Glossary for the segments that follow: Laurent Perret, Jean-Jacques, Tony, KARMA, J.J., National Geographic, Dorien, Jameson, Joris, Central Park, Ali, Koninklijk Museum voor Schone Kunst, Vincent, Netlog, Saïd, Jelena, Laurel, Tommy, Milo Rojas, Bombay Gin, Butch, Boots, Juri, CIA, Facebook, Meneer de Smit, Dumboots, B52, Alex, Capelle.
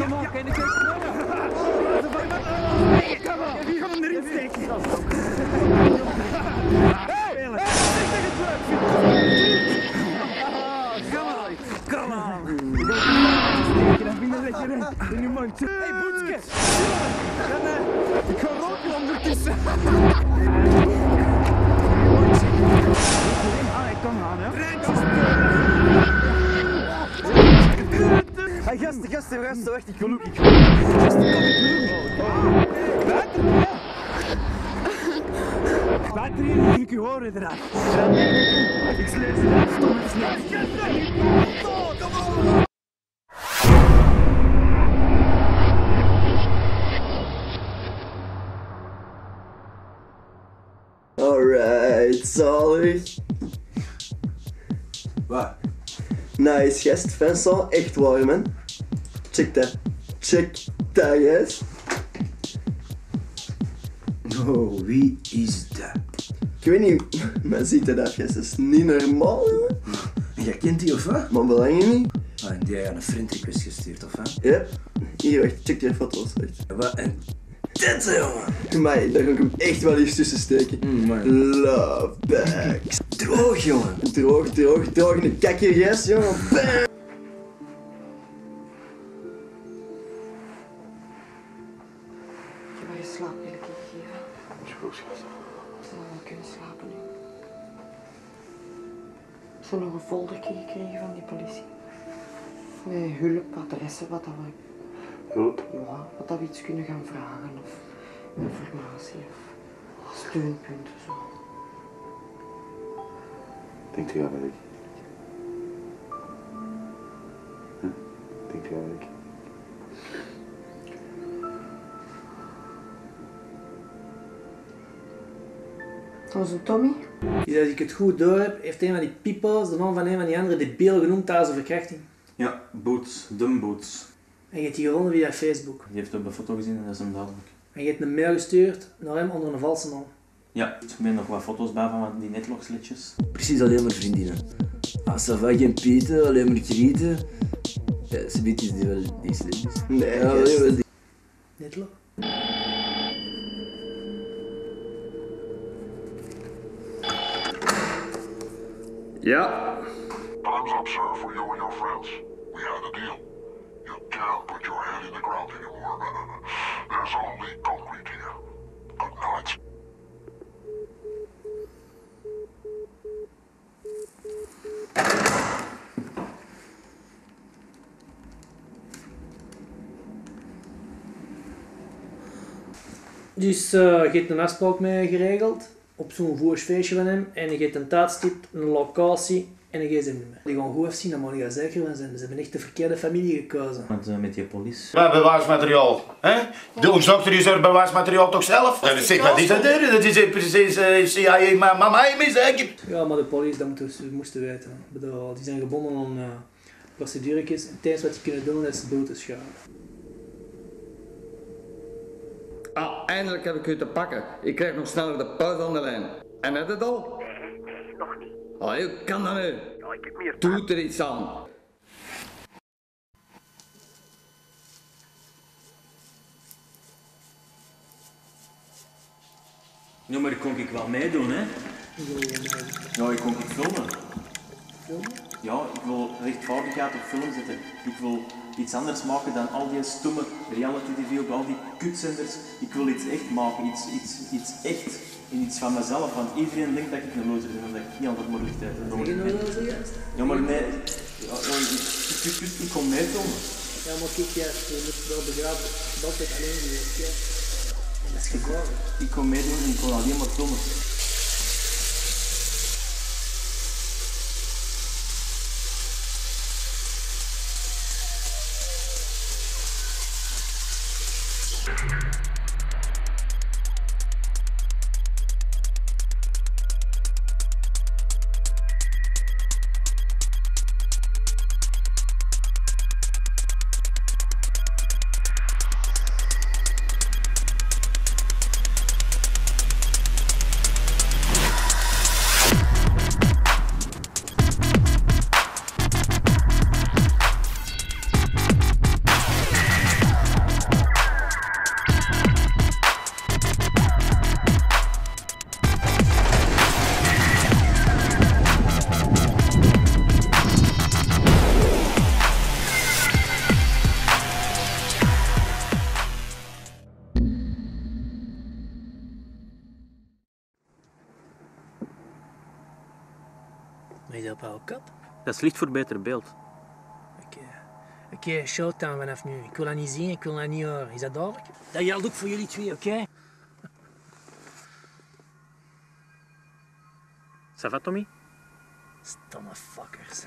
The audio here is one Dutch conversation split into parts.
Kom op, kan ik het Kom op, wie gaat hem erin steken? Hey, hey, Hey gasten, we gaan zo echt ik geluk. Water, ja. Water hier, dan ik u horen eraan. Ik sleep ze stom en snel. Alright, zalig. Wat? Nice gest, Vincent. Echt warm, man. Check dat. Check dat, yes. Oh, wie is dat? Ik weet niet, maar ziet dat afjes. Dat is niet normaal, man. Jij kent die of wat? Maar belang je niet. Ah, en die had een friend request gestuurd, of wat? Ja. Hier, wacht. Check die foto's, wacht. Wat een tette, jongen. Amai, daar ga ik hem echt wel liefst tussen steken. Love bags. Droog, jongen. Droog in de kakje, yes, jongen. Bam! Ik heb nog een foldertje gekregen van die politie. Met hulp, adressen, wat dat we... Hulp? Ja, wat dat we iets kunnen gaan vragen of informatie of steunpunten zo. Denkt u aan mij? Denkt u aan mij? Onze Tommy. Als ik het goed door heb, heeft een van die pipo's de man van een van die andere debielen genoemd tijdens een verkrachting. Ja, Boots, Dumboots. En je hebt die gevonden via Facebook. Die heeft op een foto gezien en dat is hem duidelijk. En je hebt een mail gestuurd naar hem onder een valse naam. Ja, er zijn nog wat foto's bij van die netlog-slidjes. Precies, alleen maar vriendinnen. Als ze vaak geen pieten, alleen maar krieten. Ja, ze biedt die wel die slidjes. Nee, ja, alleen maar die. Netlog? Yeah. Time's up, sir, for you and your friends. We had a deal. You can't put your head in the ground anymore. There's only concrete here. Good night. Dus je hebt een afspraak mee geregeld? Op zo'n voersfeestje van hem en je geeft een tijdstip, een locatie en je geeft hem niet meer. Die gaan goed afzien, dan moet je zeker van zijn. Ze hebben echt de verkeerde familie gekozen. Met die politie. Bij bewijsmateriaal, hè? De dokter is er bewijsmateriaal toch zelf? Dat is zeg maar niet dat deur, dat is precies CIA, maar mama is eigenlijk. Ja, maar de politie, dat moesten weten. Die zijn gebonden aan proceduretjes en het enige wat ze kunnen doen is boetes scharen. Ah, eindelijk heb ik u te pakken. Ik krijg nog sneller de puit aan de lijn. En heb je het al? Nee, nog niet. Allee, hoe kan dat nu? Ja, ik heb meer tijd. Doe er iets aan. Nou, maar kon ik wel meedoen, hè? Ja, ik kon ik filmen. Filmen? Ja, ik wil rechtvaardigheid op film zetten. Ik wil... iets anders maken dan al die stomme reality tv op al die kutzenders. Ik wil iets echt maken, iets echt en iets van mezelf. Want iedereen denkt dat ik een loser ben en dat ik niet altijd mogelijk tijd heb. Ja, maar nee, ik kon meedoen. Ja, maar kijk, je moet wel begraven dat het alleen is. Dat is gekomen. Ik kon meedoen en ik kon alleen maar filmen. Maar is dat op elke kat? Dat is licht voor beter beeld. Oké, showtime vanaf nu. Ik wil dat niet zien, ik wil dat niet horen. Is dat duidelijk? Dat geldt ook voor jullie twee, oké? Ça va, Tommy? Stomme fuckers.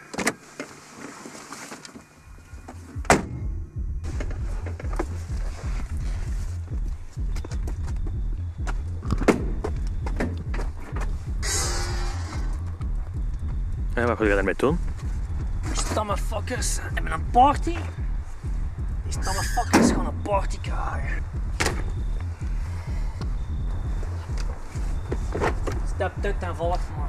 Hey, wat wil je daarmee doen? Stomme fuckers hebben een party. Die stomme fuckers gaan een party krijgen. Stap uit en volg me.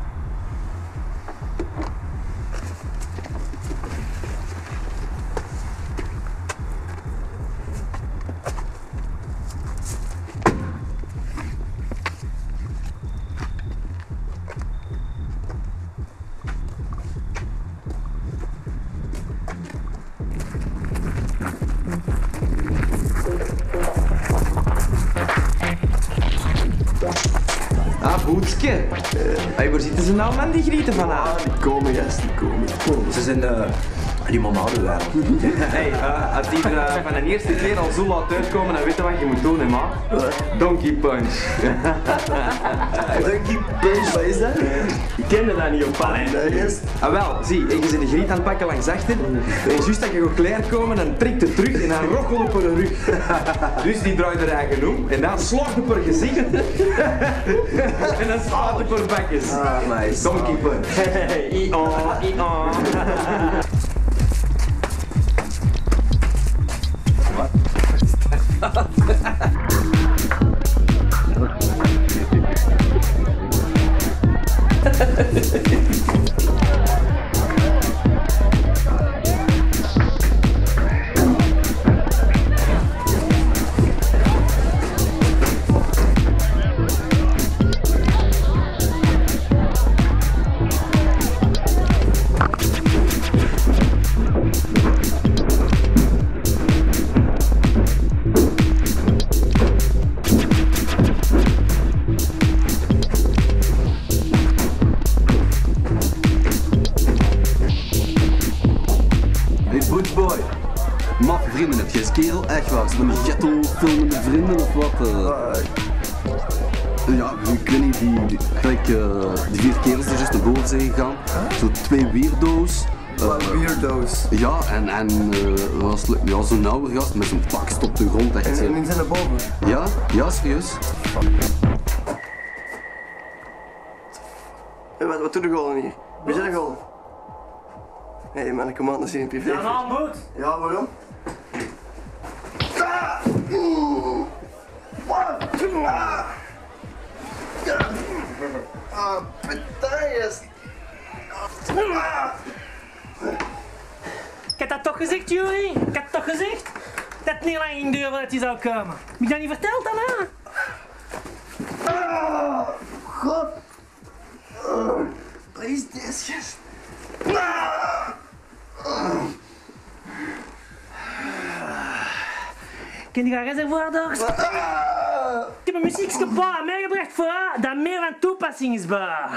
Waar zitten ze nou man die grieten vanavond? Die komen, yes, die komen. Ze zijn limonadewijn. Hey, als die van de eerste keer al zo laat uitkomen, dan weten wat je moet doen, hè, man. Donkey punch. Donkey punch, wat is dat? Ik kende dat niet op pannen. Ah wel, zie, je zit de griet aan het pakken langs achter. En juist dat je gaat klaar komen, dan trekt het terug en dan rochel op haar rug. Dus die draait er eigen om en dan slaagt op haar gezicht. En dan slaat op haar bakjes. Ah, nice. Donkey punch. I-oh. Ja, en was ja, zo'n oude gast met zo'n pak op de grond. Echt, en die zijn naar boven? Ja, ja, serieus. Hey, wat doet de golden hier? Wie zijn de golden? Hé, hey, man, kom aan, dat is hier een privé. Ja, man, Boots! Ja, waarom? Ah, petardes! Ik heb dat toch gezegd, Juri? Ik heb toch gezegd dat het niet lang ging duren dat hij zou komen. Heb ik dat niet verteld dan, hè? Oh, god. Oh, wat is dit, gast? Kun je haar reservoir door? Ik heb een muziekskapal meegebracht voor haar dat meer van toepassing is, bah.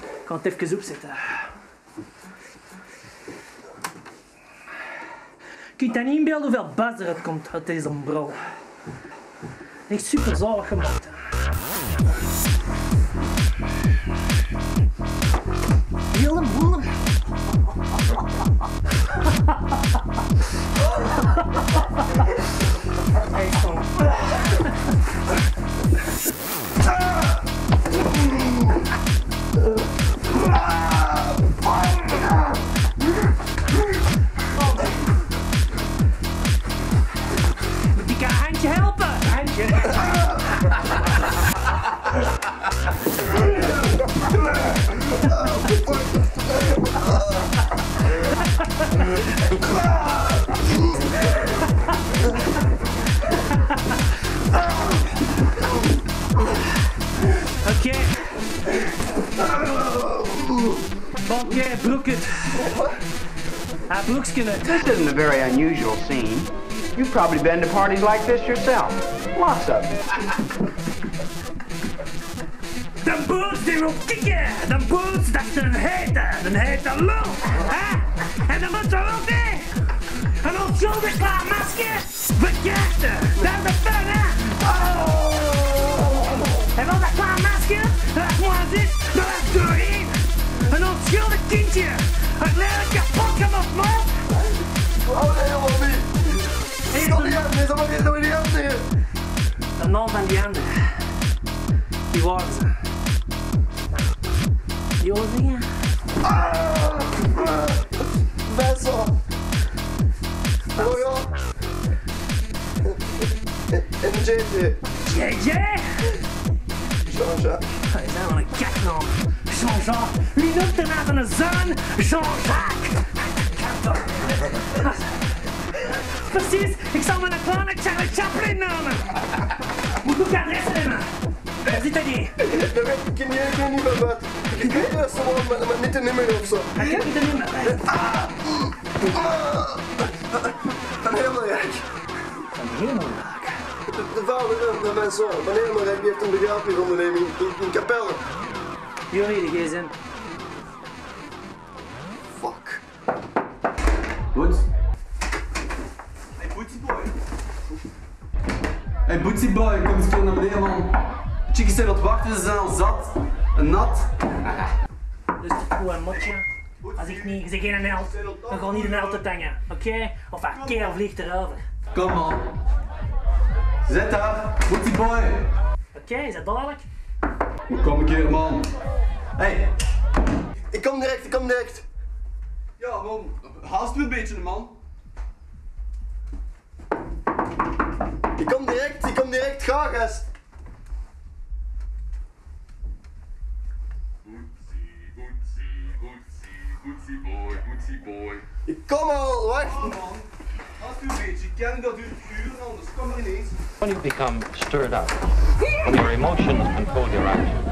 Ik kan het even opzetten. Je kunt je niet inbeelden hoeveel bas eruit komt uit deze brol. Echt super zalig gemaakt. Heel een boer. Okay, broek het. Haar broekje uit. This isn't a very unusual scene. You've probably been to parties like this yourself. Lots of them. Dumboots die wil kikken. Dumboots, dat is een hete. Een hete lul. En dan moet ze wel weg. Een onschuldig klaar masker. Verkeerde. Dat is de fun, hè. Oh. En wel dat klaar masker. Dat is mooi zit. Dat is Dorien. Een onschuldig kindje. Een lelijke pokken op mond. Oh nee, helemaal niet. Sorry, nee, dat mag je door die hand zeggen. De naam van die handen. Die waren ze. Joris. Vincent. Laurel. En J.J. J.J.? Jean-Jacques. Dat is helemaal een kaknaam. Jean-Jacques. Wie noemt de naam van een zoon? Jean-Jacques. Kijk toch. Precies, ik zal mijn kleine Charlie Chaplin namen. Moet ik het adres nemen? Waar zit dat hier? Dat weet ik niet, ik weet niet meer wat. Ik weet dat ze wel, maar niet de nummer of zo. Ik heb niet de nummer. Een helemaal rijk. Een helemaal rijk? De vader van mijn zoon, een helemaal rijk, die heeft een begrafenisonderneming in Capelle. Juri, de gsm. Fuck. Goed. Hey Bootsy boy, kom eens een keer naar beneden, man. Chickies zijn wat wachten, ze zijn al zat en nat. Rustig goed en motje. Als ik niet, zeg geen held, dan ga niet een held te hangen, oké? Okay? Of haar keel vliegt erover. Kom man. Zet daar, Bootsy boy. Oké, is dat duidelijk? Kom een keer, man. Hey. Ik kom direct, ik kom direct. Ja, man, haast me een beetje, man. Ik kom direct, ga gast. Goetsie boy. Ik kom al, wacht. Oh, man. Als u weet, ik ken dat u het uur anders, kom er ineens. When you become stirred up, when your emotions control your actions,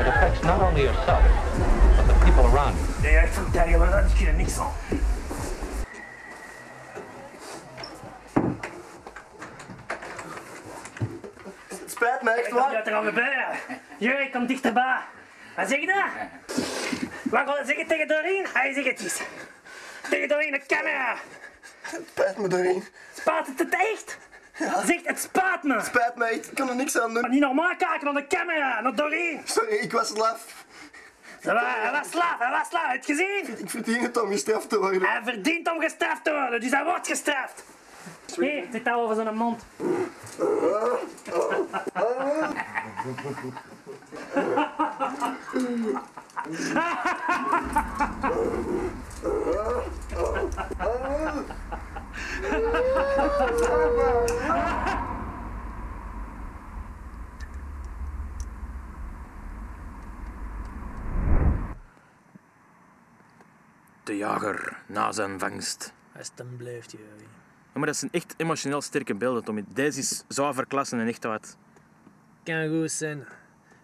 it affects not only yourself, but the people around you. Nee, ik vertel je, maar daar kun je niks aan. Spijt me, echt waar. Ik kom er al mee bij. Juri, kom dichterbij. Wat zeg je daar? Wat wil je zeggen tegen Dorien? Hij zegt het eens. Tegen Dorien, de camera. Het spijt me, Dorien. Spijt het echt? Ja. Zegt het spijt me. Het spijt me echt, ik kan er niks aan doen. Maar niet normaal kijken naar de camera, naar Dorien. Sorry, ik was laf. Hij was laf, heb je het gezien? Ik verdien het om gestraft te worden. Hij verdient om gestraft te worden, dus hij wordt gestraft. Hé, zit daar over zijn mond. De jager na zijn vangst. Als het hem blijft, Juri. Ja, maar dat zijn echt emotioneel sterke beelden, Tommy. Deze is zuiver klassen en echt wat. Kan goed zijn.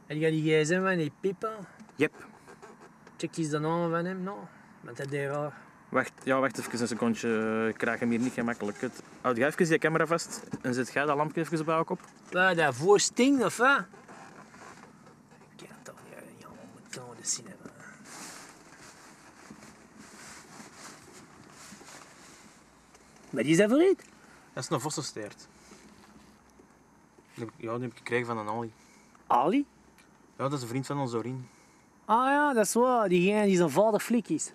Heb je die gsm van die pipa? Yep. Check eens de naam van hem, no? Want dat is raar. Wacht, ja, wacht even een secondje. Ik krijg hem hier niet gemakkelijk uit. Houd jij even die camera vast en zet jij dat lampje even bij elkaar op. Wat, dat voorsting of wat? Ik kan toch niet, ja, we moeten naar de cinema. Wat is dat voor iets? Dat is een vossenstaart. Ja, die heb ik gekregen van een Ali. Ali? Ja, dat is een vriend van ons Dorien. Ah ja, dat is waar. Diegene die zijn vader flik is.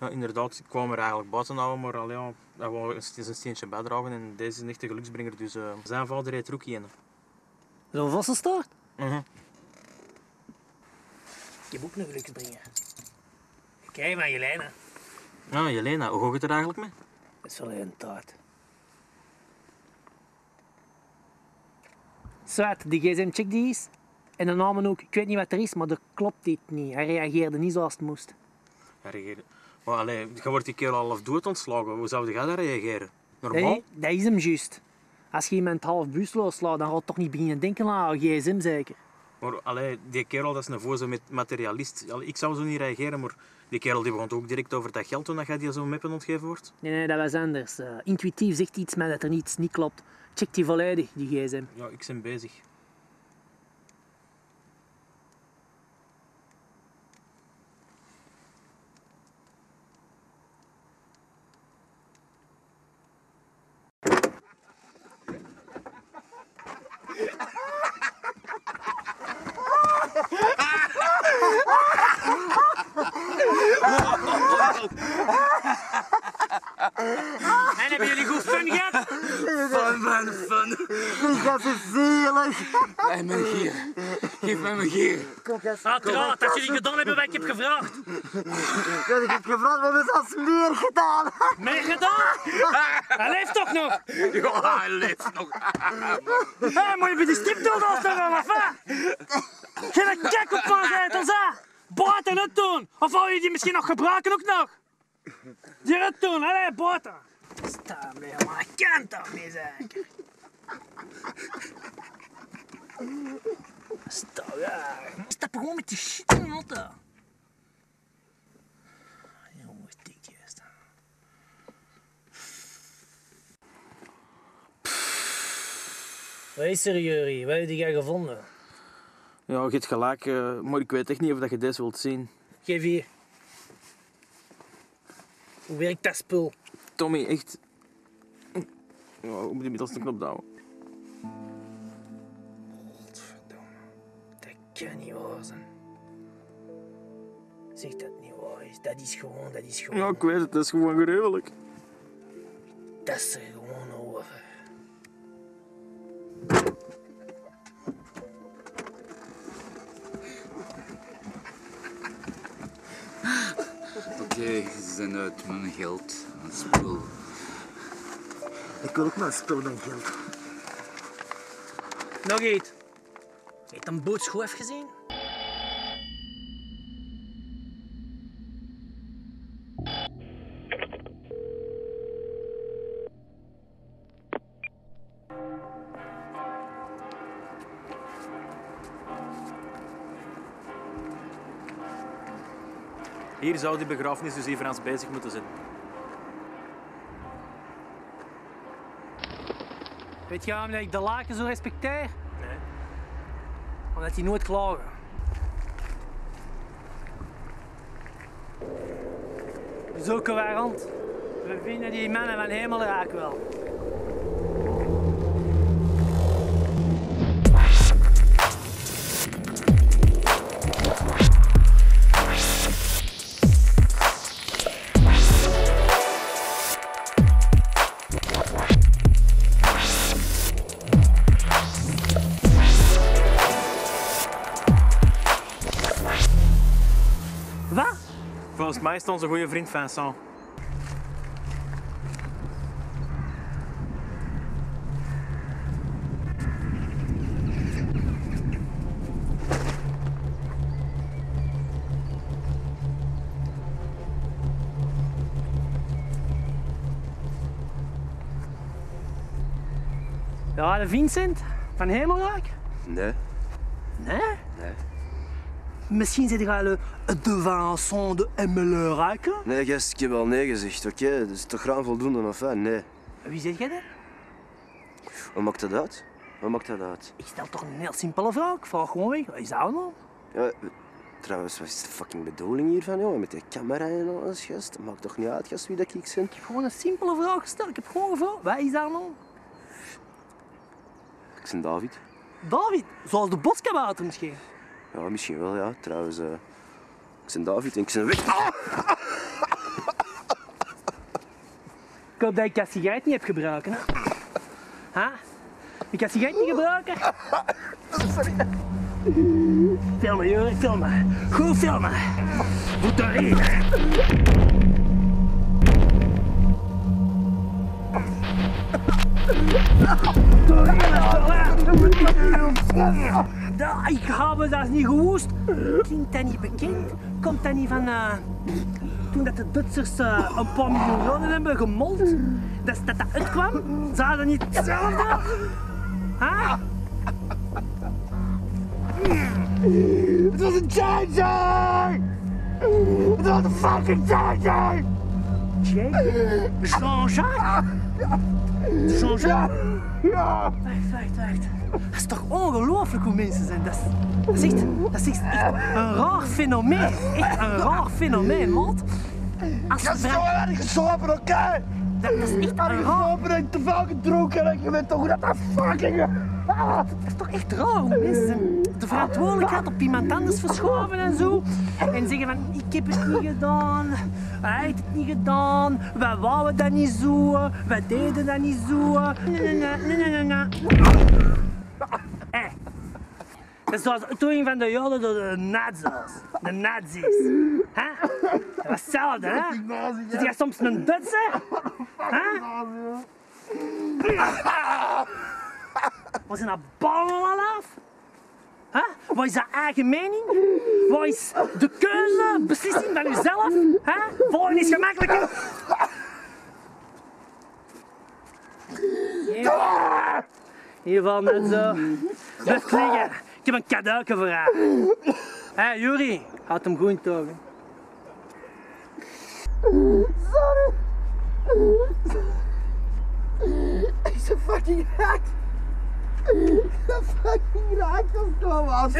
Ja, inderdaad. Ik kwam er eigenlijk buiten houden, maar allee, ja, hij wou een steentje bijdragen en deze is een echte geluksbringer, dus zijn vader heeft er ook een. Zo'n vossenstaart? Mhm. Ik heb ook een geluksbringer. Kijk maar, Jelena. Ja, Jelena. Hoe gaat het er eigenlijk mee? Het is wel een taart. Zwart, die gsm check die is. En de namen ook. Ik weet niet wat er is, maar er klopt dit niet. Hij reageerde niet zoals het moest. Hij reageerde... Maar allee, je wordt die keer al half dood ontslagen. Hoe zou jij daar reageren? Normaal? Nee, dat is hem juist. Als je iemand half busloos slaat, dan gaat het toch niet beginnen denken aan gsm zeker. Maar allee, die kerel dat is een voze met materialist. Allee, ik zou zo niet reageren, maar die kerel die begon ook direct over dat geld toen dat die zo'n meppen ontgeven wordt. Nee, dat was anders. Intuïtief zegt iets, maar dat er niets niet klopt. Check die volledig, die gsm. Ja, ik ben bezig. ook. En hebben jullie goed fun gehad? Fun. Die gast is zielig. Geef mij mijn gier. Uiteraard, als jullie gedaan hebben wat ik heb gevraagd. Wat ik heb gevraagd, we hebben zelfs meer gedaan. Meer gedaan? Hij leeft toch nog? Ja, hij leeft nog. Hé, moet je bij die stripdoel afstaan, wat van? Geen een kijk op van zijn, dan zeg. Buiten het doen. Of wil je die misschien nog gebruiken ook nog? Die het doen, allee, buiten. Sta mee, maar ik kan toch niet zeker. Sta weg. Stap gewoon met die shit in de auto. Jongens, dikje staan. Wat is er, Juri? Wat heb jij gevonden? Ja, je hebt gelijk, maar ik weet echt niet of je dit wilt zien. Geef hier. Hoe werkt dat spul? Tommy, echt... Oh, ik moet die middelste knop duwen. Godverdomme. Dat kan niet waar zijn. Zeg dat het niet waar is. Dat is gewoon, Ja, ik weet het. Dat is gewoon gruwelijk. Dat is er gewoon over. Ze zijn uit mijn geld, mijn spul. Ik wil ook mijn spul, mijn geld. Nog iets. Heeft een Boots goed gezien? Hier zou die begrafenis dus even aan bezig moeten zijn. Weet je waarom ik de laken zo respecteer? Nee. Omdat die nooit klagen. Zulke warant. We vinden die mannen van hemel raak wel. Hij is onze goede vriend Vincent. Ja, de Vincent van Hemelraak? Nee. Nee? Nee. Misschien zit hij al de Vincent de Emmeler raken? Nee, gast, ik heb al nee gezegd, oké? Okay? Dat is toch ruim voldoende, of enfin, nee. Wie zit jij dan? Wat maakt dat uit? Ik stel toch een heel simpele vraag. Ik vraag gewoon weg. Wat is dat allemaal? Ja, trouwens, wat is de fucking bedoeling hiervan, joh? Met de camera en alles, gast? Maakt toch niet uit, gast, wie dat ik ben? Ik heb gewoon een simpele vraag gesteld. Ik heb gewoon gevraagd. Wat is dat allemaal? Ik ben David. David? Zoals de boskabouter misschien? Ja, misschien wel, ja. Trouwens, ik ben David en ik ben weg. Ah! Ik hoop dat ik dat sigaret niet heb gebruiken. Hè? Ha? Ik kan sigaret niet gebruiken? Sorry. Filmen, Juri, filmen. Goed filmen. Goed erin. Ik ga me, dat is niet gewoest. Klinkt dat niet bekend? Komt dat niet van toen dat de Duitsers een paar miljoenen hebben gemold? Dat dat uitkwam? Zagen dat niet hetzelfde? Huh? Het was een J.J. Het was een fucking J.J. Jean-Jacques? Jean-Jacques? Ja! Wacht. Dat is toch ongelooflijk hoe mensen zijn. Dat is echt een raar fenomeen. Echt een raar fenomeen, man. Ik heb zo erg geslapen, oké? Dat is echt een raar... Ik heb te veel gedronken en je weet toch hoe dat fucking... Ah, dat is toch echt raar, mensen. De verantwoordelijkheid op iemand anders verschoven en zo. En zeggen van, ik heb het niet gedaan, hij heeft het niet gedaan, wij wouden dat niet zo, wij deden dat niet zo. Hey. Dat is zoals de uitvoering van de Joden door de nazi's. Huh? Dat was hetzelfde, hè? Zit jij soms een Duitse? Wat zijn dat ballen al af? Huh? Wat is dat eigen mening? Wat is de keuze, beslissing van jezelf? Huh? Volgen is gemakkelijker. Hiervan net zo. Blijf liggen. Ik heb een cadeautje voor haar. Hé, Juri, houd hem goed in het oog. Sorry. Is een fucking raak. Dat fucking raak als het nou was.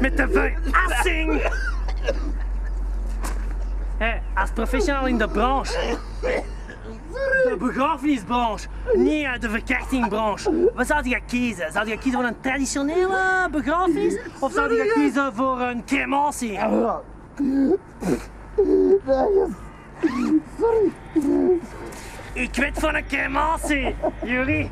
Met de verassing. Hé, als professional in de branche. De begrafenisbranche, niet de verkrachtingbranche. Wat zou je kiezen? Zou je kiezen voor een traditionele begrafenis? Of zou je kiezen voor een crematie? Sorry. Ik weet van een crematie, Juri.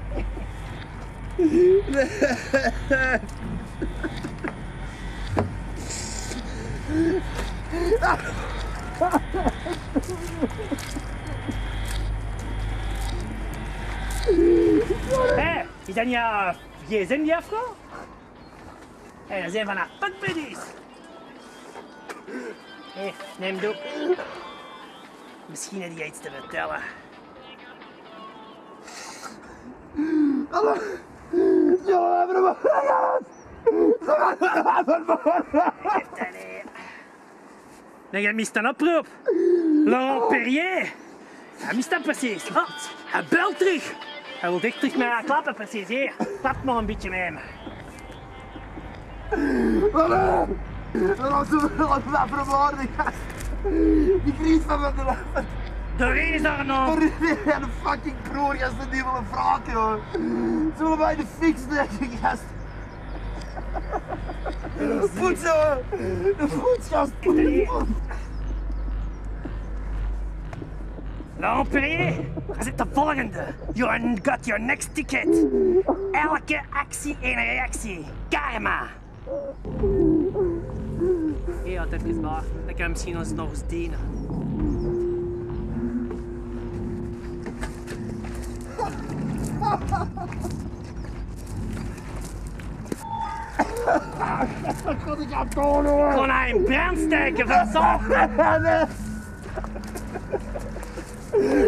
Hé, is dat niet jouw gsm die afgaat? Hé, dat zijn van haar pakbuddies. Hé, neem het op. Misschien heb je iets te vertellen. Hallo. Ja, hebben we hem. Jij mist een oproep. Laurent Perret. Hij mist dat precies. Oh, hij belt terug. Hij wil echt terug met haar klappen, precies. Hier, klap nog een beetje met hem. Hallo! Laat me vermoorden, gast. Die kriet van me te lachen. Dorien is daar genomen. Dorien en een fucking broer, gast, die wil een vraag, hoor. Ze willen mij in de fik steken, gast. De voet, hoor. De voet, gast. Laurent Perret, dat is de volgende. You got your next ticket. Elke actie een reactie. Karma. Hé, dat heeft iets waar. Dat kan misschien ons nog eens dienen. Dat kon ik aan tonen, hoor. Kon hij in brand steken van zon?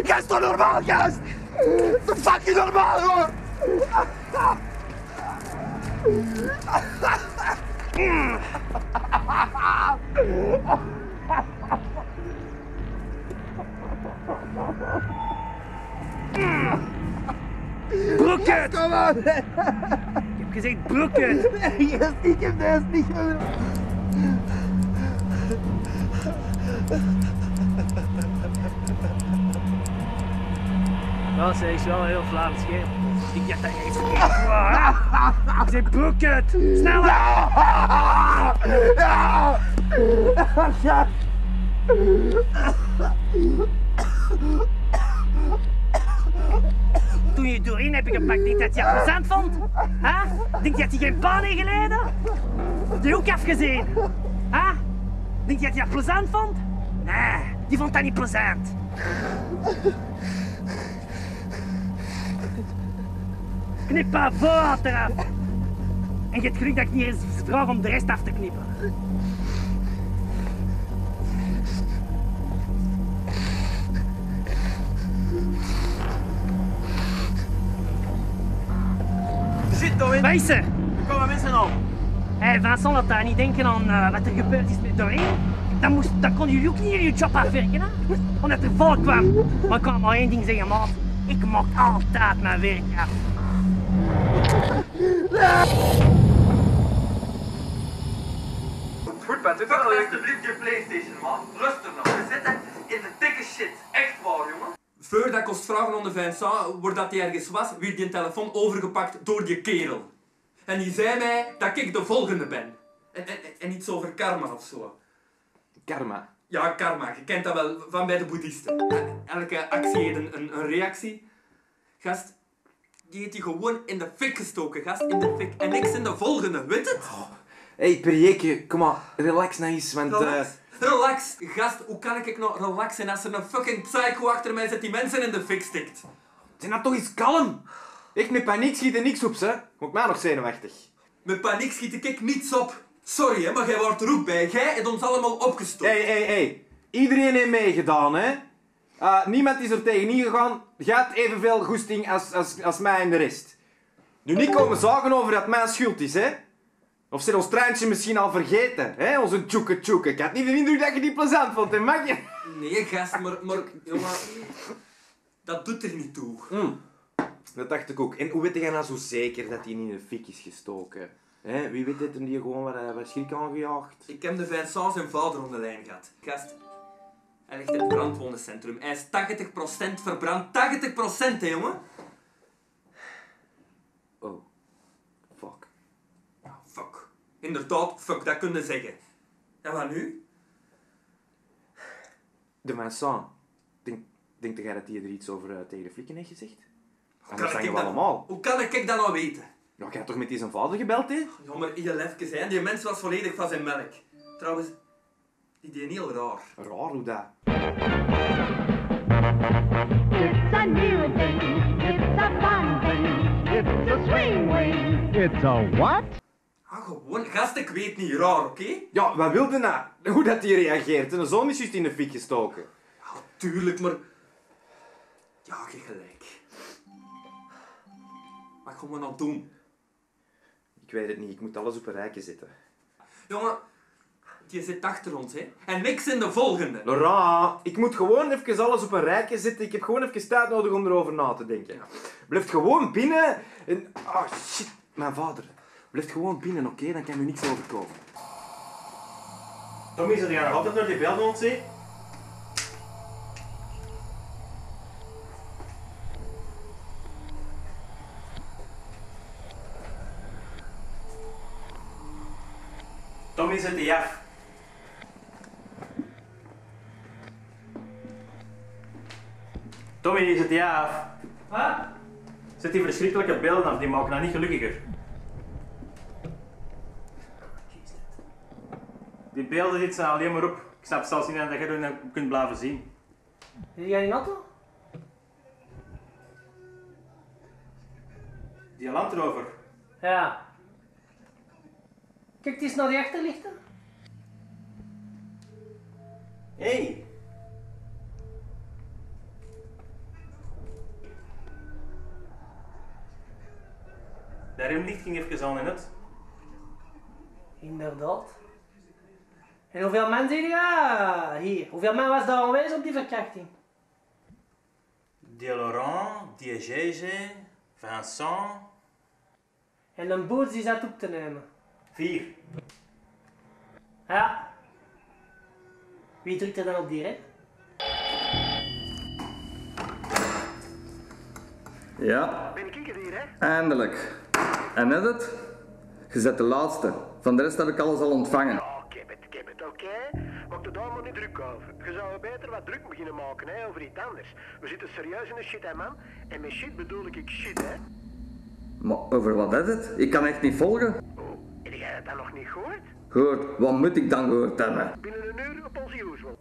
Gast, toch normaal, gast! Dat is fucking normaal, hoor! Broeken! Kom aan! Ik heb gezegd broeken! Nee, gast, ik heb dat niet gedaan! Dat is echt wel een heel Vlaams schip. Ik dacht dat echt. Ik zei broeket! Sneller! Toen je Dorien heb je gepakt, denk dat je het plezant vond? Huh? Denk dat je geen baan heeft geleden? Die hoek afgezien? Huh? Denk dat je het plezant vond? Nee, die vond dat niet plezant. Knip haar voorhoud eraf. En je hebt geluk dat ik niet eens vraag om de rest af te knippen. Shit, Dorien. Waar is ze? Er komen mensen al. Hé, Vincent, laat daar niet denken aan wat er gebeurd is met Dorien. Dan kon jullie ook niet je job afwerken, hè? Omdat er volk kwam. Maar ik kan maar één ding zeggen, man. Ik maak altijd mijn werk af. Goed, bent u toch alsjeblieft je PlayStation, man. Rustig nog. We zitten in de dikke shit. Echt waar, jongen. Voordat ik kost vragen onder Vincent, voordat hij ergens was, werd die telefoon overgepakt door die kerel. En die zei mij dat ik de volgende ben. En iets over karma of zo. Karma? Ja, karma. Je kent dat wel van bij de boeddhisten. Elke actie heeft een reactie. Gast, die heeft die gewoon in de fik gestoken, gast. In de fik. En niks in de volgende, weet het? Oh. Hey, Perjekje, kom maar. Relax nou eens, want... Relax, gast, hoe kan ik nou relaxen als er een fucking psycho achter mij zit die mensen in de fik stikt? Zijn dat toch eens kalm? Ik met paniek schiet er niks op, hè? Moet mij nog zenuwachtig. Met paniek schiet ik niets op. Sorry, hè, maar jij wordt er ook bij. Jij hebt ons allemaal opgestoken. Hey. Iedereen heeft meegedaan, hè? Niemand is er tegenin gegaan. Jij hebt evenveel goesting als mij en de rest. Nu niet komen zagen over dat mijn schuld is, hè? Of zijn ons treintje misschien al vergeten, hè? Onze tjoeke. Ik had niet de indruk dat je die plezant vond, hè, mag je? Nee, gast, maar jongen, dat doet er niet toe. Dat dacht ik ook. En hoe weet jij nou zo zeker dat hij niet in de fik is gestoken? Hè? Wie weet het hem die gewoon wat schrik aangejaagd? Ik heb de Vincent zijn vader onder de lijn gehad. Gast, hij ligt in het brandwondencentrum. Hij is 80% verbrand. 80%, hè, jongen? Oh. Fuck. Ja, fuck. Inderdaad, fuck, dat kun je zeggen. En wat nu? De Vincent. Denk jij dat hij er iets over tegen de flikken heeft gezegd? Hoe kan ik dat nou weten? Ja, jij hebt toch met die zijn vader gebeld, hè? Ja, maar heel even, hè. Die mens was volledig van zijn melk. Trouwens, die deed heel raar. Raar, hoe dat? It's a new thing, it's a fun thing, it's a swing wing. It's a what? Ah, gewoon, gast, ik weet niet, raar, oké? Ja, wat wilde nou? Hoe dat die reageert? Een zoon is juist in de fik gestoken. Ja, tuurlijk, maar... Ja, je gelijk. Wat gaan we nou doen? Ik weet het niet, ik moet alles op een rijtje zetten. Jongen, je zit achter ons, hè? En niks in de volgende. Laurent, ik moet gewoon even alles op een rijtje zetten. Ik heb gewoon even tijd nodig om erover na te denken. Ja. Blijf gewoon binnen en... Oh shit, mijn vader. Blijf gewoon binnen, oké? Dan kan je niks overkomen. Tommy, zit jij nog altijd naar die beelden ontzien? Tommy, zet die af. Tommy, zet die af. Wat? Zet die verschrikkelijke beelden af, die maken nou niet gelukkiger. Die beelden zitten alleen maar op. Ik snap zelfs niet dat je dat kunt blijven zien. Zit jij in de auto? Die Land Rover. Ja. Kijk eens naar die achterlichten. Hey! Dat remlicht ging even aan en uit. Inderdaad. En hoeveel mensen zijn er hier? Hoeveel mensen was daar aanwezig op die verkrachting? Die Laurent, die J.J., Vincent. En een Boots die zat op te nemen. 4. Ja. Wie drukt er dan op die red? Ja. Ben ik hier, hè? Eindelijk. En net het? Je bent de laatste. Van de rest heb ik alles al ontvangen. Ja, ik heb het, oké? Maak het allemaal niet druk over. Je zou beter wat druk beginnen maken, hè, over iets anders. We zitten serieus in de shit, hè, man. En met shit bedoel ik shit, hè. Maar over wat is het? Ik kan echt niet volgen. Heb jij dat nog niet gehoord? Gehoord? Wat moet ik dan gehoord hebben? Binnen een uur op onze usual.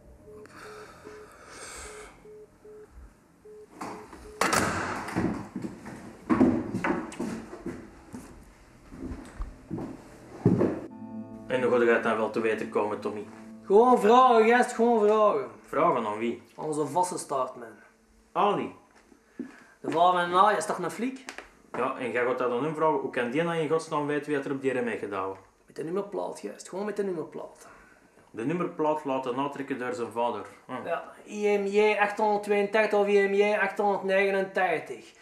En hoe gaat dat wel te weten komen, Tommy? Gewoon vragen, gast, gewoon vragen. Vragen aan wie? Aan onze vaste staartman. Ali. De vader van Ali is toch een fliek? Ja, en jij gaat dat aan hem vragen, hoe kan die nou in godsnaam weten wie er op die rem heeft gedaan? Met de nummerplaat, juist. Gewoon met de nummerplaat. De nummerplaat laten natrekken door zijn vader. Hm. Ja, IMJ 882 of IMJ 889.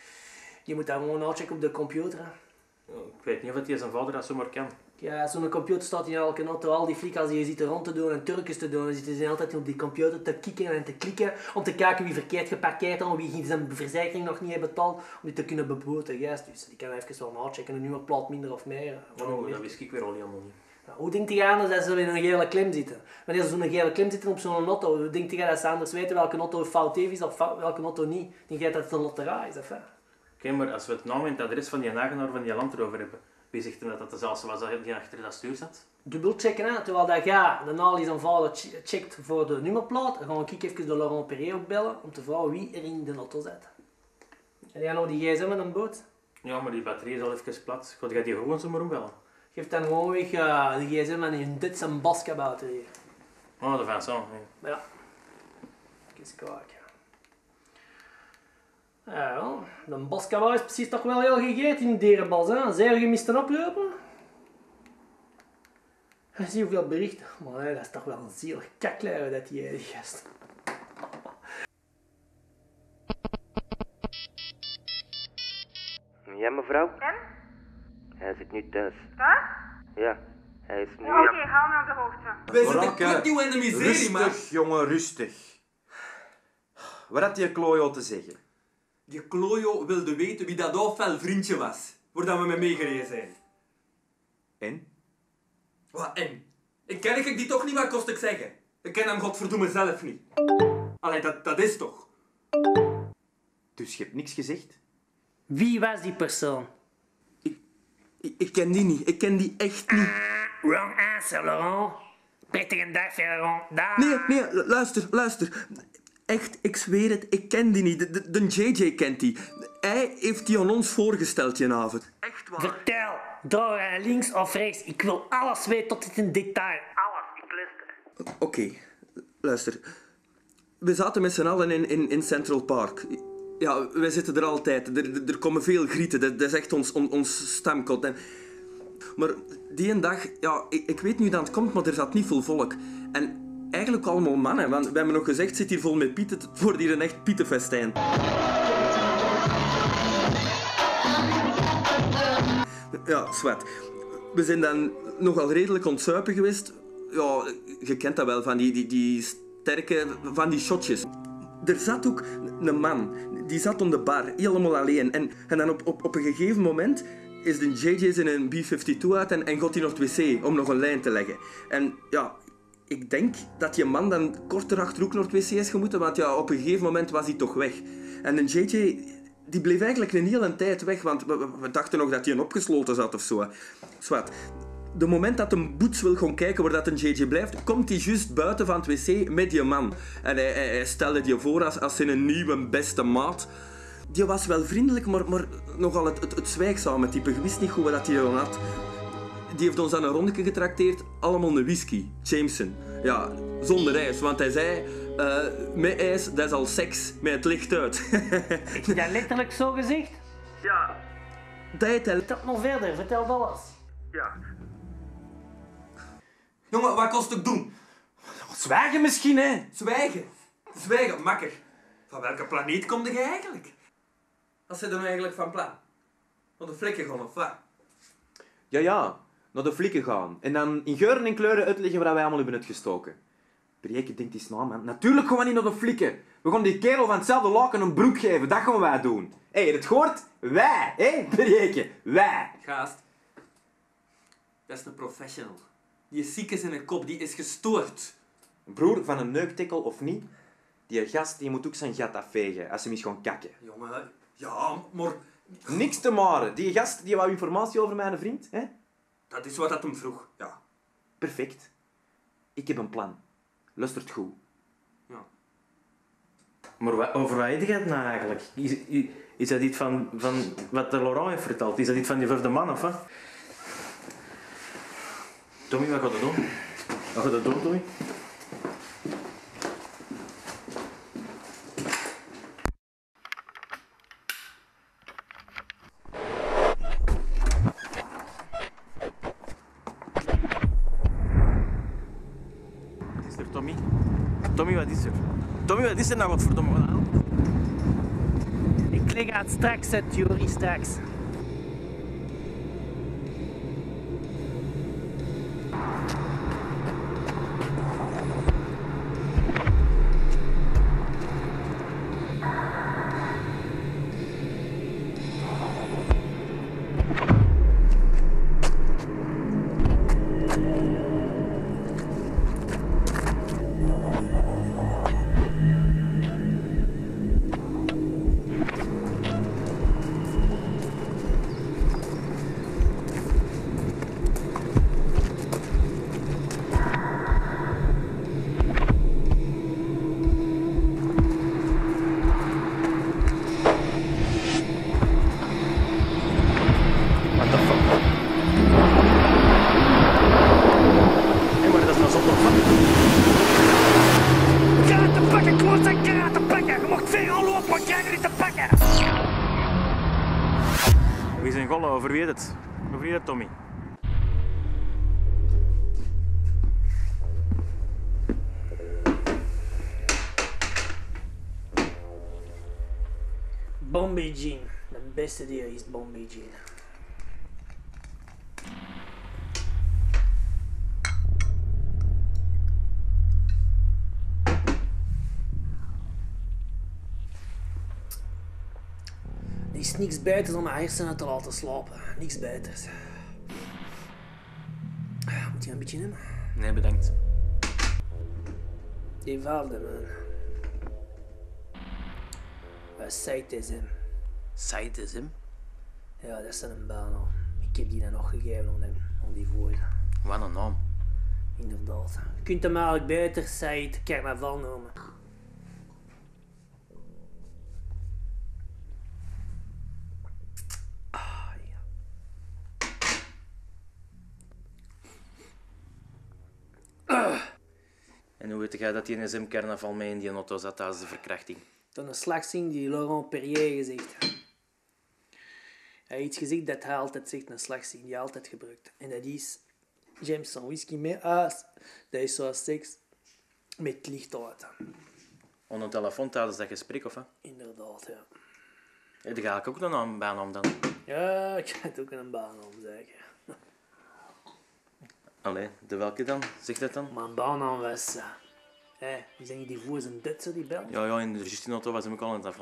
Je moet dat gewoon natchecken op de computer. Hè. Ja, ik weet niet of hij zijn vader dat zomaar kan. Ja, zo'n computer staat hier in elke auto, al die flikkers die je ziet er rond te doen en Turkjes te doen. Dus ze zijn altijd op die computer te kikken en te klikken om te kijken wie verkeerd geparkeerd had, wie zijn verzekering nog niet heeft betaald, om die te kunnen beboeten. Yes, dus die kan even wel nachecken, een nummerplaat minder of meer. Oh, dat wist ik weer al helemaal niet. Nou, hoe denkt jij anders dat ze in een gele klem zitten? Wanneer ze zo'n gele klem zitten op zo'n auto, hoe denkt jij dat ze anders weten welke auto fout heeft is of welke auto niet? Denk jij dat het een lotterij is? Oké, maar als we het naam en het adres van die nagenaar van die land erover hebben, wie zegt dat dat dezelfde was die achter dat stuur zat? Dubbelchecken, hè? Terwijl dat ja, de Ali zijn vader checkt voor de nummerplaat, dan ga ik even de Laurent Perret opbellen om te vragen wie er in de auto zat. Heb jij nog die gsm met een boot? Ja, maar die batterij is al even plat. Ga die gewoon zomaar opbellen? Geef dan gewoon weg de gsm en een dit zijn baskabouter hier. Oh, de Vincent. Ja. Ja. Eens kijken. Ja, de baskabouw is precies toch wel heel gegeten in de dierenbas, hè? Zeer gemiste oproepen. Ik zie hoeveel berichten. Maar nee, dat is toch wel een zielig kakleier dat die gast. Ja, mevrouw? En? Hij zit nu thuis. Thuis? Ja, hij is nu... Ja, oké, hou me op de hoogte. Wij zitten kutnieuw in de miserie, rustig, man. Rustig, jongen, rustig. Wat had die klojo te zeggen? Die klojo wilde weten wie dat ofwel vriendje was, voordat we mee meegereden zijn. En? Wat en? Ik ken ik die toch niet, wat kost ik zeggen? Ik ken hem godverdomme zelf niet. Allee, dat is toch. Dus je hebt niks gezegd? Wie was die persoon? Ik ken die niet. Ik ken die echt niet. Wrong answer, Laurent. Prettige dag, Laurent. Nee, luister. Echt, ik zweer het, ik ken die niet. De J.J. kent die. Hij heeft die aan ons voorgesteld vanavond. Echt waar. Vertel, draai links of rechts. Ik wil alles weten tot in detail. Alles, ik luister. Oké, luister. We zaten met z'n allen in Central Park. Ja, wij zitten er altijd. Er komen veel grieten. Dat is echt ons stamkot. Maar die een dag, ja, ik weet nu dat het komt, maar er zat niet veel volk. En eigenlijk allemaal mannen, want we hebben nog gezegd, het zit hier vol met pieten, het wordt hier een echt pietenfestijn. Ja, zwart. We zijn dan nogal redelijk ontzuipen geweest. Ja, je kent dat wel, van die sterke, van die shotjes. Er zat ook een man, die zat om de bar, helemaal alleen. En dan op een gegeven moment is de JJ's in een B52 uit en gaat hij naar het wc om nog een lijn te leggen. En ja... Ik denk dat je man dan kort erachter ook naar het wc is gemoeten, want ja, op een gegeven moment was hij toch weg. En de JJ, die bleef eigenlijk een hele tijd weg, want we dachten nog dat hij opgesloten zat of zo. Zwart. De moment dat een Boots wil gaan kijken waar dat een JJ blijft, komt hij juist buiten van het wc met die man. En hij stelde die voor als zijn nieuwe beste maat. Die was wel vriendelijk, maar nogal het zwijgzame type. Je wist niet goed wat hij dan had. Die heeft ons aan een rondje getrakteerd, allemaal een whisky. Jameson. Ja, zonder ijs, want hij zei... met ijs, dat is al seks, met het licht uit. Heb je dat letterlijk zo gezegd? Ja. Dat heet hij... Vertel nog verder, vertel alles. Ja. Jongen, wat kost ik doen? Zwijgen misschien, hè? Zwijgen, makker. Van welke planeet kom je eigenlijk? Wat zijn er nou eigenlijk van plan? Van de flikken gewoon, of wat? Ja. Naar de flikken gaan en dan in geuren en kleuren uitleggen waar wij allemaal hebben uitgestoken. Breken denkt die snel, man. Natuurlijk gaan we niet naar de flikken. We gaan die kerel van hetzelfde laken een broek geven. Dat gaan wij doen. Hé, dat hoort? Wij. Hé, Breken. Wij. Gaast. Dat is een professional. Die is ziek in een kop. Die is gestoord. Een broer van een neuktikkel of niet, die gast die moet ook zijn gat afvegen als hij hem is gewoon kakken. Jongen, ja, maar... Niks te maren. Die gast die wou informatie over mijn vriend, hè? Dat is wat dat hem vroeg, ja. Perfect. Ik heb een plan. Luistert goed. Ja. Maar over wat heet het nou eigenlijk? Is dat iets van wat de Laurent heeft verteld? Is dat iets van die vijfde man, of wat? Tommy, wat gaat dat doen? Wat gaat dat doen, Tommy? Is er nou wat verdomme gedaan? Ik leg aan straks, Juri, straks. jongens zijn keihard te pakken. Je mocht ver al lopen, maar krijg er niet te pakken. Wie zijn gollen? Overweert het. Overweert het, Tommy. Bombay Gin. De beste die er is, Bombay Gin. Er is niks beters om mijn hersenen te laten slapen. Niks beters. Moet je een beetje nemen? Nee, bedankt. Die vijfde man. Saïd is hem. Saïd is hem? Ja, dat is een bijnaam. Ik heb die dan nog gegeven aan hem, aan die woorden. Wat een naam. Inderdaad. Je kunt hem eigenlijk beter Saïd Carnaval noemen. Ah, ja. En hoe weet jij dat die NSM Carnaval mee in die auto zat tijdens de verkrachting? Toen een slagzin die Laurent Perret gezegd. Hij heeft iets gezegd dat hij altijd zegt, een slagzin die hij altijd gebruikt. En dat is Jameson whisky met aas. Dat is zoals seks met licht uit. Op een telefoon tijdens dat gesprek, of hè? Inderdaad, ja. Hey, daar ga ik ook nog een baan om dan. Ja, ik ga het ook een baan om, zeker. Allee, de welke dan? Zeg dat dan? Mijn baan om was... Hé, die zijn die voers en Dutsen die belt? Ja, in de Justine auto was hem ook al aan het af.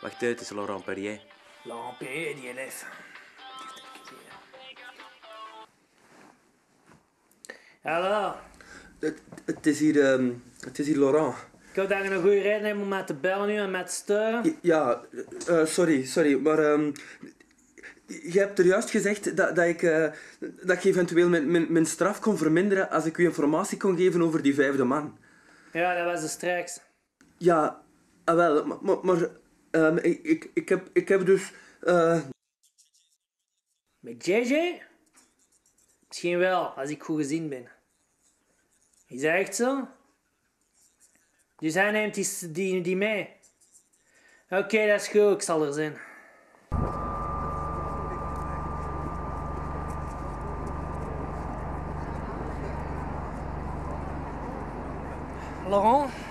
Wacht uit, het is Laurent Perret. Laurent Perret, die LF. Hallo? Het is hier Laurent. Ik hoop dat je een goede reden hebt om mij te bellen nu en mij te sturen. Ja, sorry, maar... Je hebt er juist gezegd dat je eventueel mijn straf kon verminderen als ik u informatie kon geven over die vijfde man. Ja, dat was de strijks. Ja, wel, maar ik heb dus... Met J.J.? Misschien wel, als ik goed gezien ben. Is dat echt zo? Dus hij neemt die mee. Oké, dat is goed, ik zal er zijn.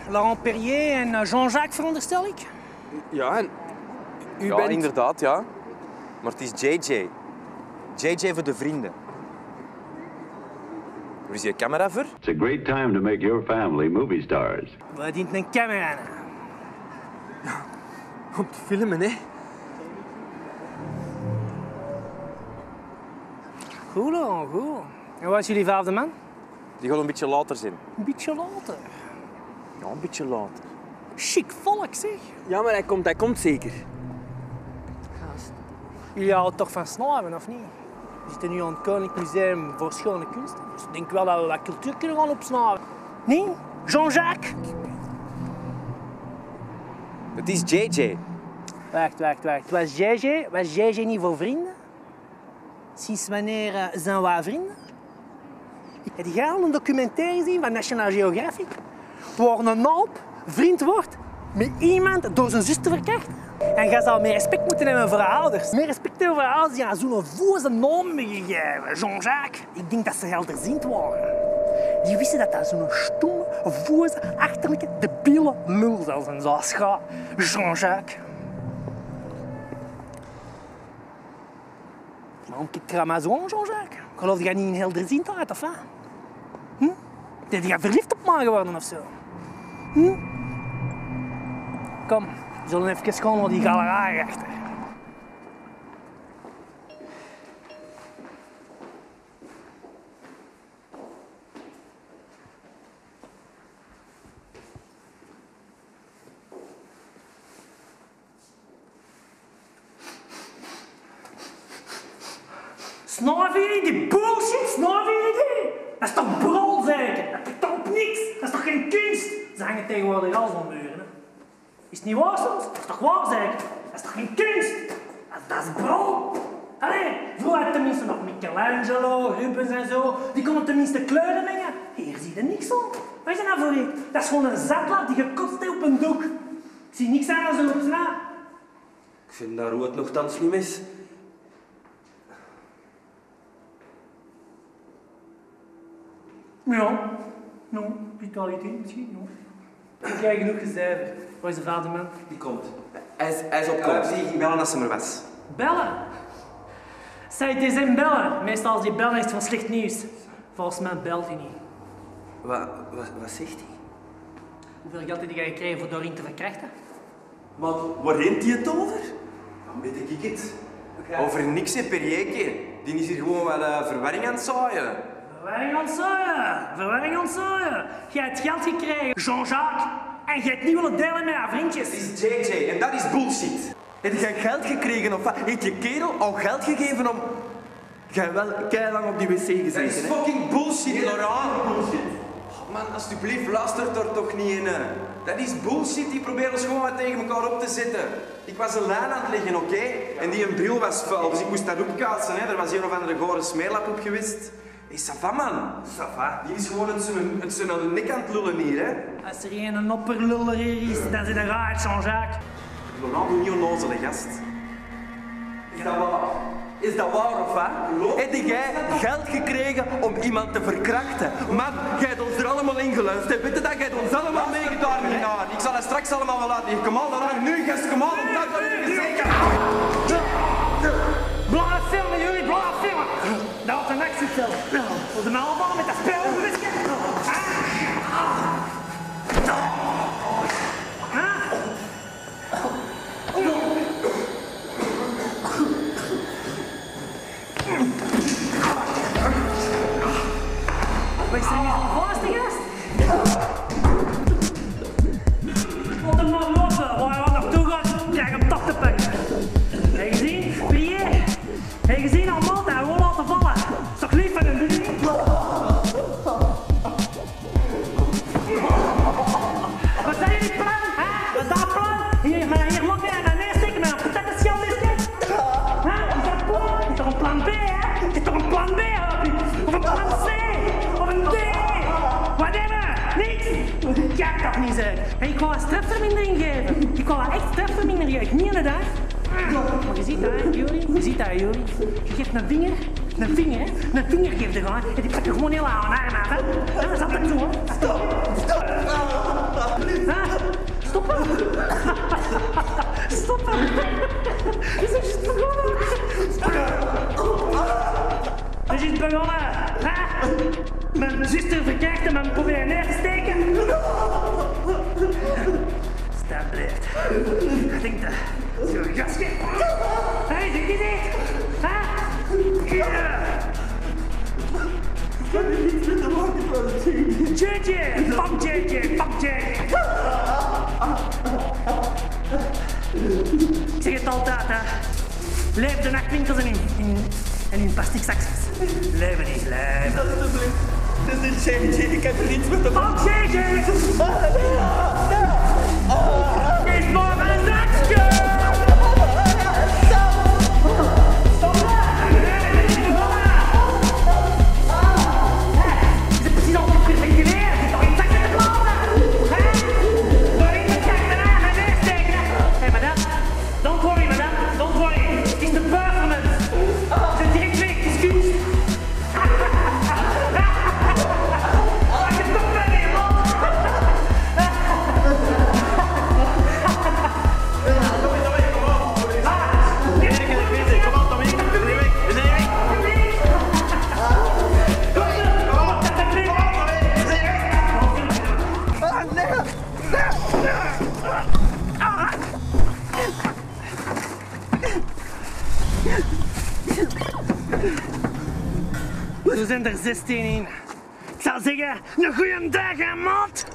Laurent Perret en Jean-Jacques, veronderstel ik? Ja, en u ja, bent... inderdaad, ja. Maar het is J.J. J.J. voor de vrienden. Waar is je camera voor? It's a great time to make your family movie stars. Waar dient een camera aan? Om te filmen, hè. Goed, Laurent, goed. En waar is jullie vijfde man? Die gaat een beetje later zijn. Een beetje later? Ja, een beetje later. Chic volk, zeg. Ja, maar hij komt zeker. Gast. Jullie houden toch van slaven, of niet? We zitten nu aan het Koninklijk Museum voor Schone Kunst. Dus ik denk wel dat we wat cultuur kunnen gaan opslaven. Nee? Jean-Jacques? Het is J.J. Wacht. Was J.J. niet voor vrienden? Sinds wanneer zijn wij vrienden? Heb je al een documentaire gezien van National Geographic? Waar een naap vriend wordt met iemand door zijn zus te verkrachten. En je zou meer respect moeten hebben voor ouders. Meer respect hebben voor ouders die aan zo'n voze naam gegeven. Jean-Jacques, ik denk dat ze helderziend waren. Die wisten dat dat zo'n stomme, voze, achterlijke, debiele mul zou zijn. Zoals ga, Jean-Jacques. Waarom kijkt Ramazon, Jean-Jacques? Geloof je niet in helderziend uit, of wat? Hm? Die gaat verliefd op mij geworden of zo. Hm? Kom, we zullen even gaan naar die galerij achter. Snorven jullie die bullshit? Snorven jullie die? Dat is toch brol zeker? Dat is toch niks? Dat is toch geen kunst? Ze hangen tegenwoordig alles aan muren. Hè? Is het niet waar soms? Dat is toch waar zeker? Dat is toch geen kunst? Dat is brol. Allee, vroeger had tenminste nog Michelangelo, Rubens en zo. Die konden tenminste kleuren mengen. Hier zie je niks aan. Wat is dat nou voor je? Dat is gewoon een zatlap die gekotst heeft op een doek. Ik zie niks aan als een opsla. Ik vind dat rood nogthans niet mis. Ja, nou, vitaliteit misschien, no. Ik heb genoeg gecijferd. Waar is de vaderman? Die komt. Hij is op komst. Ik ging bellen als ze maar was. Bellen? Zij, het is in bellen. Meestal als die bellen is van slecht nieuws. Volgens mij belt hij niet. Wat zegt hij? Hoeveel geld heb je gekregen voor Dorien te verkrachten? Maar waar heeft hij het over? Dan weet ik het. Okay. Over niks en perieke. Die is hier gewoon wel verwarring aan het zaaien. Verwarring aan het zaaien? Verwarring aan het zaaien? Jij hebt geld gekregen, Jean-Jacques. En jij hebt niet willen delen met haar vriendjes. Het is J.J. en dat is bullshit. Heb jij geld gekregen of wat? Heb je kerel al geld gegeven om... Jij hebt wel keilang op die wc gezeten. Dat is fucking bullshit, nee, Laurent. Bullshit. Oh, man, alsjeblieft, luister er toch niet in. Dat is bullshit, die probeert ons gewoon wat tegen elkaar op te zetten. Ik was een lijn aan het leggen, oké? Okay? En die een bril was vuil, dus ik moest dat opkaatsen. Hè? Er was een of andere gore smeerlap op geweest. Hé, hey, Sava, man. Sava. Die is gewoon het zijn nek aan het lullen hier, hè? Als er geen opperluller hier is, dan zit er raar, Jean-Jacques. Laurent, doe niet onnozele gast. Is dat waar? Is dat waar of wat? Heb jij geld gekregen om iemand te verkrachten? Man, jij hebt ons er allemaal in geluisterd. Weet je dat? Jij hebt ons allemaal meegedaan hiernaar. Ik zal het straks allemaal wel laten. Kom al, dan nu, gast, kom al. Blijf filmen, jullie, blijf filmen. Dat was een actiefilm. We zijn allemaal met dat spel. Wees er niet aan de gast? Wat een man lopen, waar je naartoe gaat, krijg hem toch te pakken. Heb je gezien? Prier. Heb je gezien al man? Hij wil laten vallen. Is toch lief van hem? Wat zijn jullie plan? Hè? Wat is dat plan? Hier, maar hier lokken en dan neersteken met een patattenschil neersteken. Hè? Is dat plan? Is toch een plan B, hè? Is toch een plan B, hè? Of een plan C? Ik kan dat niet zijn. En ik wou een strafvermindering geven. Ik wou echt strafvermindering geven. Niet aan de dag. Maar je ziet dat, hè, Juri. Je ziet dat, Juri. Je geeft een vinger. Een vinger, hè. Een vinger geeft er gewoon. En die pakt er gewoon heel aan haar af, hè. Ja, dat is altijd zo, hè. Stop. Stop. Stoppen. Stoppen. Is het juist begonnen? Het is juist begonnen. Mijn zuster verkracht en men probeert neer te steken. Staan blijft. Ik denk dat... Zo'n gastje. Hé, hey, zie je dit? Hé? Ja! Ik heb hier niets met de woorden van het J.J. Fuck J.J. Fuck J.J. Ik zeg het altijd, hè. Leef de nachtwinkels en in plastic zakjes. Leven is leven. Dat is het dus. Dit is J.J. Ik heb er niets met de man. Fuck J.J. Is maar een zakje. Stop daar. Is het precies al wat ik vind geleerd? Is toch in zakken te plannen? Waarin de kijk daarna gaan neersteken? Hé, madame. Don't worry, madame. Don't worry. Het is de performance. Het is direct weg. Excuus. We zijn er 16 in. Ik zou zeggen, een goeie dag, hè, maat!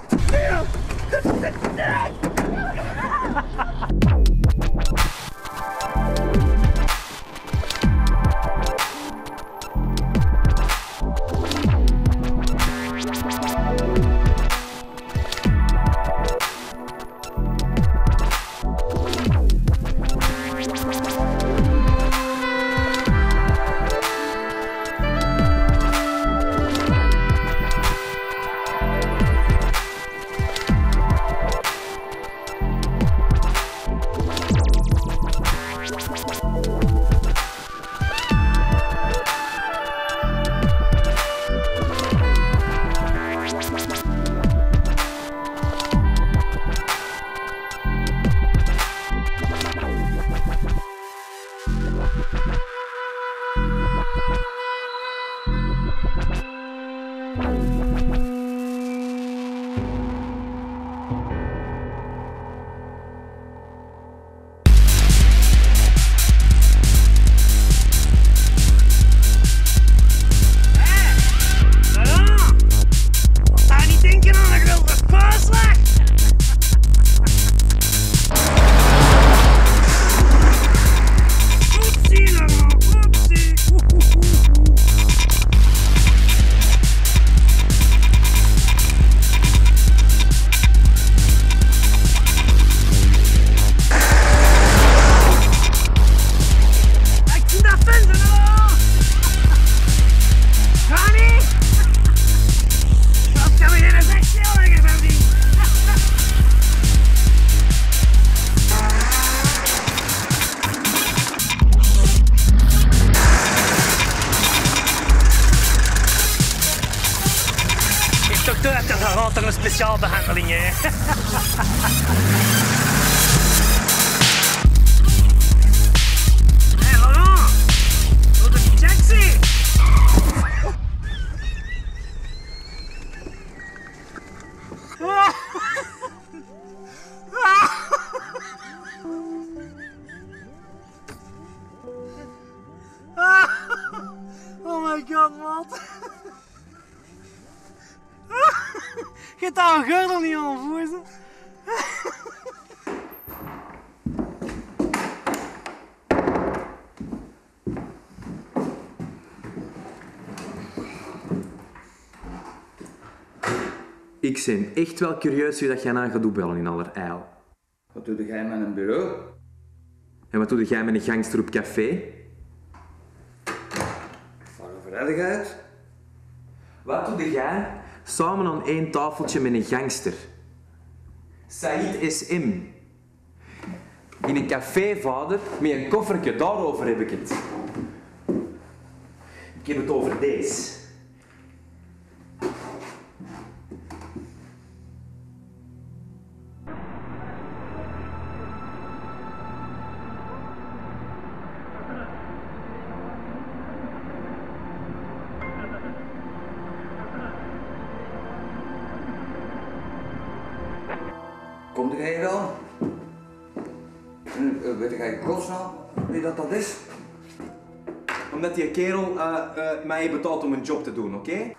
bepaalde handelingen. Hey, Laurent! Tot een taxi! Oh my god, wat? Je hebt daar een gordel niet aan, voezen. Ik ben echt wel curieus hoe dat jij aan gaat doebellen in allerijl. Wat doe jij met een bureau? En wat doe jij met een gangster op café? Waarover heb jij het? Wat doe jij samen aan één tafeltje met een gangster? Saïd SM. In een café, vader, met een koffertje, daarover heb ik het. Ik heb het over deze. Omdat die kerel mij betaalt om een job te doen, oké? Okay?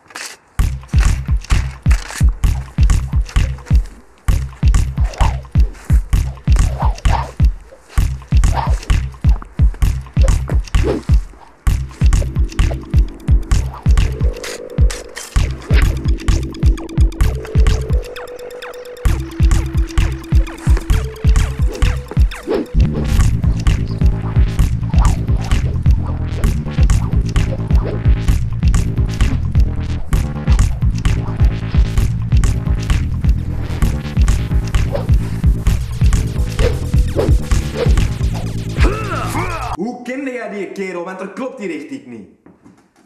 Want er klopt hier echt niet.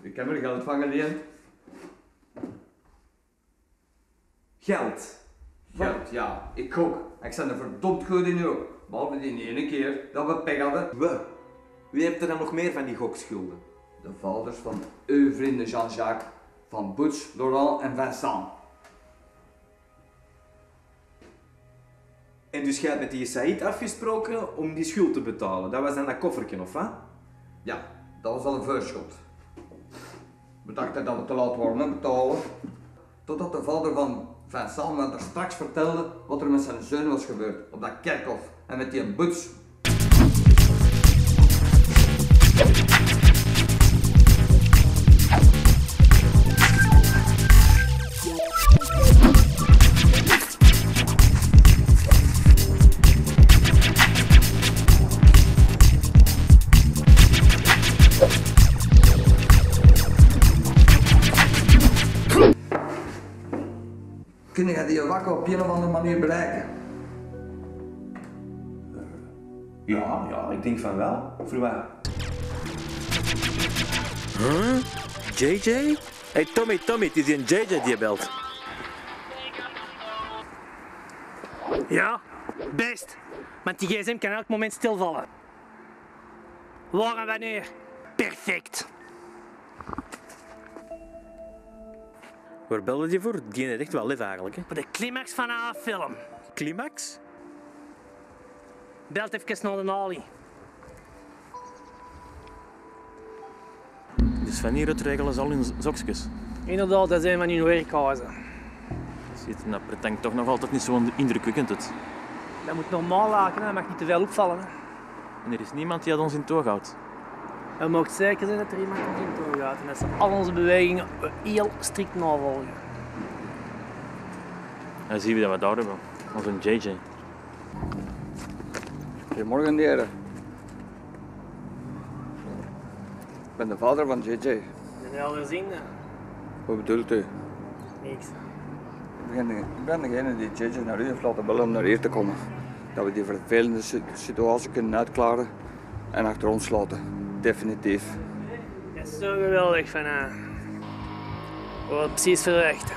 Ik heb er geld van geleend. Geld? Geld, ja. Ik ook. Ik ben er verdomd goed in ook. Behalve die ene keer dat we pech hadden. We? Wie hebt er dan nog meer van die gokschulden? De vaders van uw vrienden Jean-Jacques, van Butch, Laurel en Vincent. En dus jij hebt met die Saïd afgesproken om die schuld te betalen. Dat was dan dat koffertje, of wat? Ja, dat was al een voorschot. We dachten dat we te laat waren met betalen. Totdat de vader van Vincent me er straks vertelde wat er met zijn zoon was gebeurd op dat kerkhof en met die Boots. Kunnen jij die wakker op een of andere manier bereiken? Ja, ja, ik denk van wel. Voor waar? Huh? J.J.? Hé hey, Tommy, het is een J.J. die je belt. Ja, best. Want die gsm kan elk moment stilvallen. Waar en wanneer? Perfect. Waar belde je voor? Die heeft echt wel lief eigenlijk. Hè? Voor de climax van haar film. Climax? Belt even naar de Ali. Dus van hieruit regelen ze al hun zokjes? Inderdaad, dat zijn van hun werkhuizen. Ziet, dat pretenkt toch nog altijd niet zo indrukwekkend uit. Dat moet normaal laken, dat mag niet te veel opvallen. Hè? En er is niemand die dat ons in toog houdt. We mogen zeker zijn dat er iemand ons in toog houdt en dat ze al onze bewegingen heel strikt navolgen. Dan zien we dat we daar hebben, als een J.J. Goedemorgen, heren. Ik ben de vader van J.J. Ben je al gezien? Wat bedoelt u? Niks. Ik ben degene die J.J. naar u heeft laten bellen om naar hier te komen. Dat we die vervelende situatie kunnen uitklaren en achter ons laten. Definitief. Dat is zo geweldig van haar. Wat precies verwacht.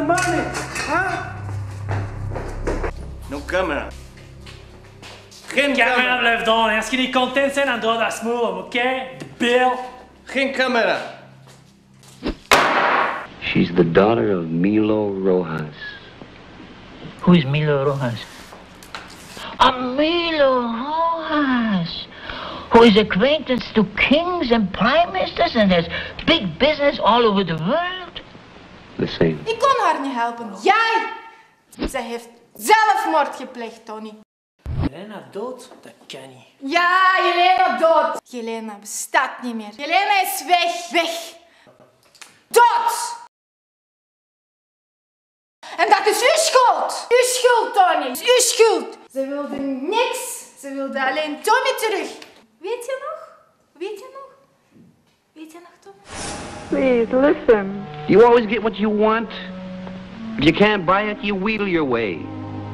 the money, huh? No camera. Geen camera blijft aan. Als je niet content bent, dan doe dat smoelen, oké? De bill. Geen camera. She's the daughter of Milo Rojas. Who is Milo Rojas? Oh, Milo Rojas, who is acquaintance to kings and prime ministers and has big business all over the world. The same. Ik kon haar niet helpen. Jij! Zij heeft zelfmoord gepleegd, Tony. Jelena dood? Dat kan niet. Ja, Jelena dood. Jelena bestaat niet meer. Jelena is weg. Weg. Dood! En dat is uw schuld! Uw schuld, Tony! Dat is uw schuld! Ze wilde niks! Ze wilde alleen Tommy terug! Weet je nog? Weet je nog? Weet je nog, Tommy? Please, listen. You always get what you want. If you can't buy it, you wheedle your way.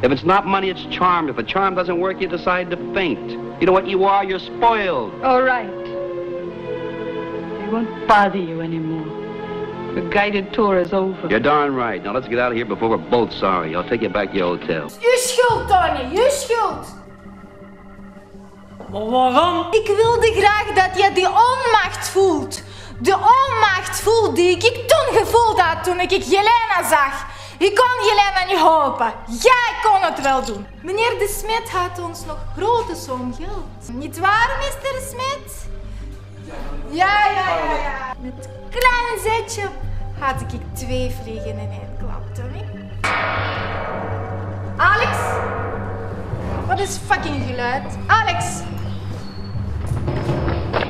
If it's not money, it's charm. If a charm doesn't work, you decide to faint. You know what you are? You're spoiled. All right. They won't bother you anymore. The guided tour is over. You're darn right. Now let's get out of here before we're both sorry. I'll take you back to your hotel. Je schuld, Tony. Je schuld. Maar waarom? Ik wilde graag dat je die onmacht voelt. De onmacht voelde die ik toen gevoeld had toen ik Jelena zag. Ik kon Jelena niet helpen. Jij kon het wel doen. Meneer de Smit had ons nog grote som geld. Niet waar, Mr. Smit? Ja, ja, ja, ja. Met een klein zetje had ik twee vliegen in één klap, Tommy. Alex? Wat is fucking geluid? Alex!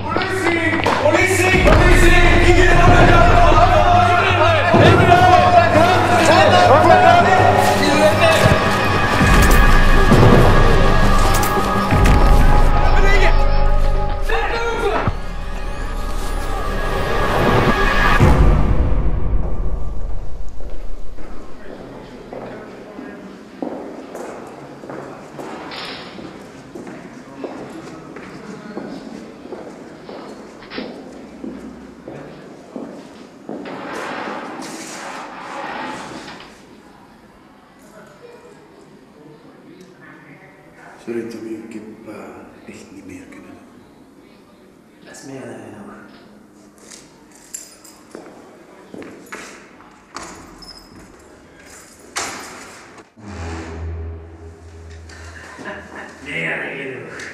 Politie! Politie! Politie! Iedereen aan de kant! Sorry Tommy, ik heb echt niet meer kunnen doen. Dat is meer dan genoeg. Meer dan genoeg.